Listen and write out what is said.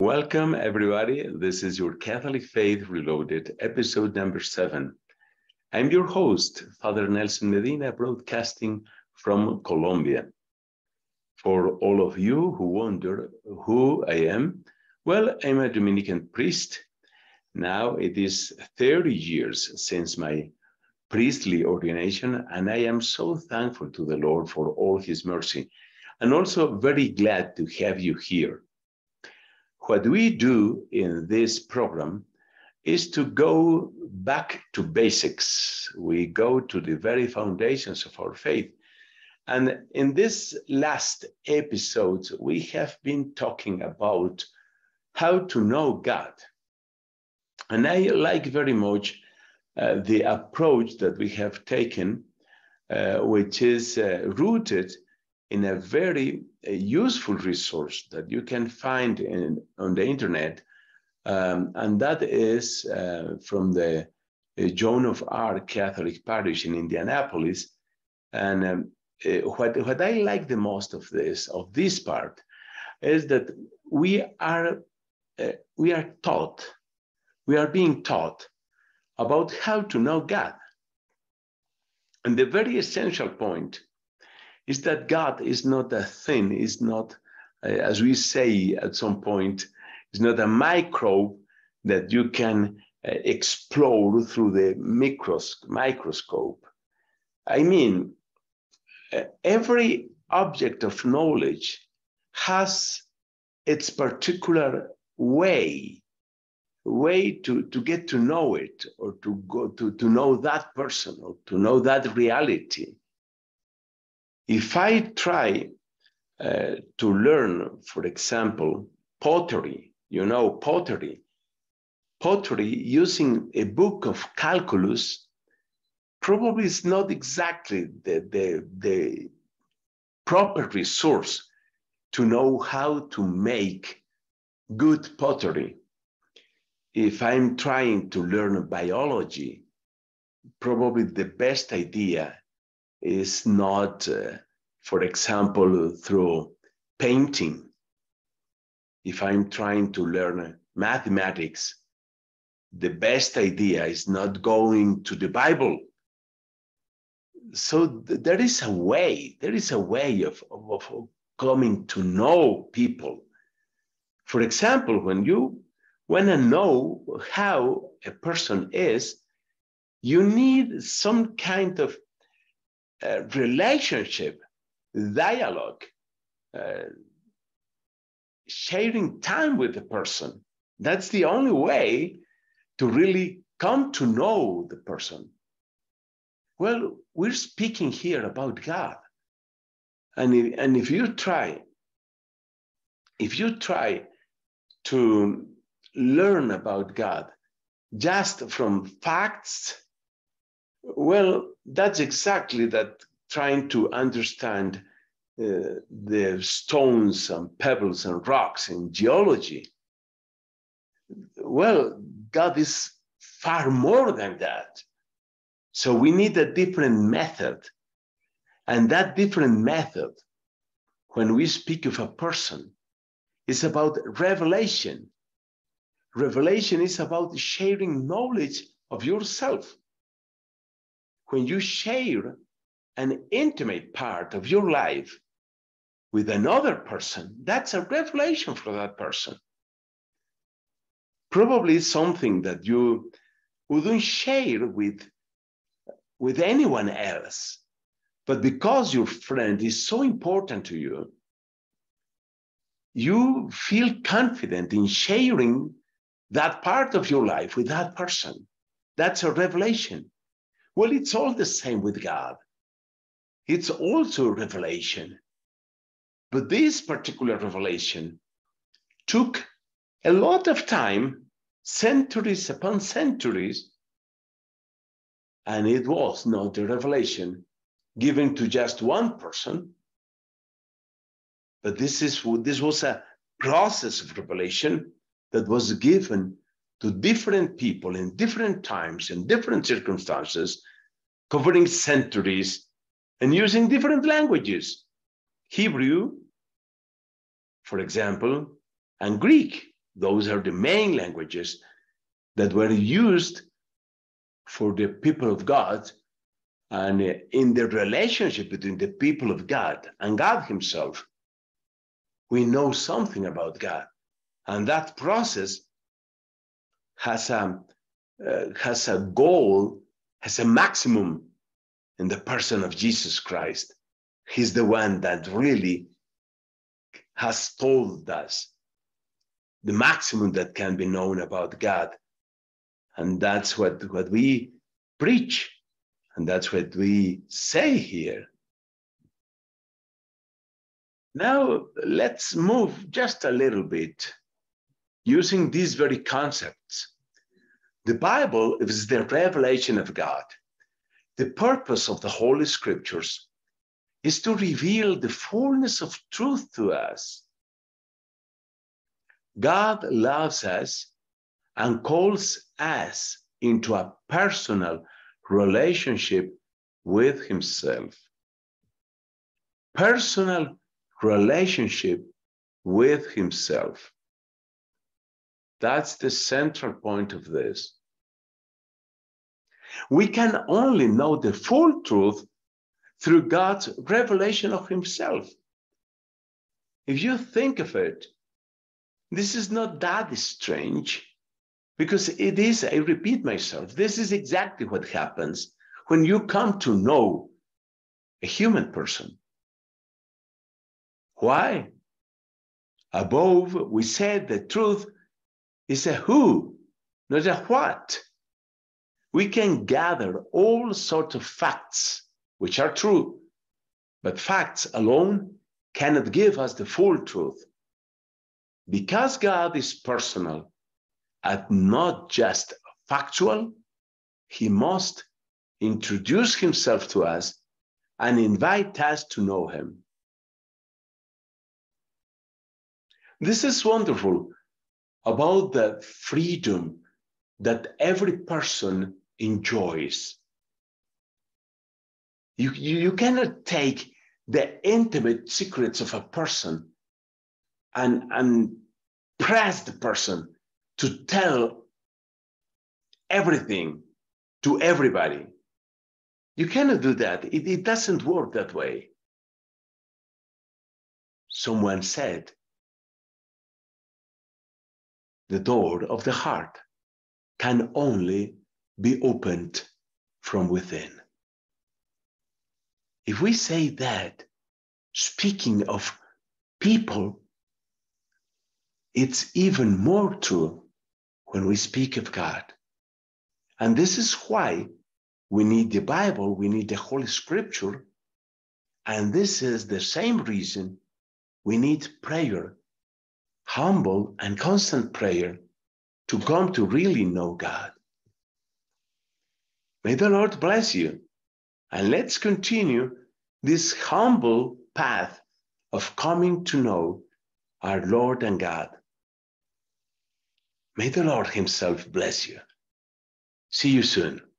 Welcome, everybody. This is Your Catholic Faith Reloaded, episode number 7. I'm your host, Father Nelson Medina, broadcasting from Colombia. For all of you who wonder who I am, well, I'm a Dominican priest. Now it is 30 years since my priestly ordination, and I am so thankful to the Lord for all his mercy, and also very glad to have you here. What we do in this program is to go back to basics. We go to the very foundations of our faith. And in this last episode, we have been talking about how to know God. And I like very much the approach that we have taken, which is rooted in a very useful resource that you can find on the internet, and that is from the Joan of Arc Catholic Parish in Indianapolis. And what I like the most of this part is that we are being taught about how to know God. And the very essential point is that God is not a thing, is not, as we say at some point, is not a microbe that you can explore through the microscope. I mean, every object of knowledge has its particular way to get to know it, or to go to know that person, or to know that reality. If I try to learn, for example, pottery, pottery using a book of calculus, probably is not exactly the proper resource to know how to make good pottery. If I'm trying to learn biology, probably the best idea is not, for example, through painting. If I'm trying to learn mathematics, the best idea is not going to the Bible. So there is a way of coming to know people. For example, when you want to know how a person is, you need some kind of relationship, dialogue, sharing time with the person. That's the only way to really come to know the person. Well, we're speaking here about God. And if you try to learn about God just from facts, well, that's exactly that, trying to understand the stones and pebbles and rocks in geology. Well, God is far more than that. So we need a different method. And that different method, when we speak of a person, is about revelation. Revelation is about sharing knowledge of yourself. When you share an intimate part of your life with another person, that's a revelation for that person. Probably something that you wouldn't share with anyone else. But because your friend is so important to you, you feel confident in sharing that part of your life with that person. That's a revelation. Well, it's all the same with God. It's also revelation. But this particular revelation took a lot of time, centuries upon centuries, and it was not a revelation given to just one person. But this was a process of revelation that was given to different people in different times and different circumstances, covering centuries and using different languages, Hebrew, for example, and Greek, Those are the main languages that were used for the people of God and in the relationship between the people of God and God himself. We know something about God, and that process has a goal, has a maximum in the person of Jesus Christ. He's the one that really has told us the maximum that can be known about God. And that's what we preach, and that's what we say here. Now, let's move just a little bit using these very concepts. The Bible is the revelation of God. The purpose of the Holy Scriptures is to reveal the fullness of truth to us. God loves us and calls us into a personal relationship with himself. Personal relationship with himself. That's the central point of this. We can only know the full truth through God's revelation of himself. If you think of it, this is not that strange, because it is, I repeat myself, this is exactly what happens when you come to know a human person. Why? Above, we said the truth is a who, not a what. We can gather all sorts of facts, which are true, but facts alone cannot give us the full truth. Because God is personal and not just factual, he must introduce himself to us and invite us to know him. This is wonderful about the freedom that every person enjoys. You cannot take the intimate secrets of a person and press the person to tell everything to everybody. You cannot do that. It doesn't work that way. Someone said, the door of the heart can only be opened from within. If we say that, speaking of people, it's even more true when we speak of God. And this is why we need the Bible, we need the Holy Scripture, and this is the same reason we need prayer, humble and constant prayer, to come to really know God. May the Lord bless you. And let's continue this humble path of coming to know our Lord and God. May the Lord himself bless you. See you soon.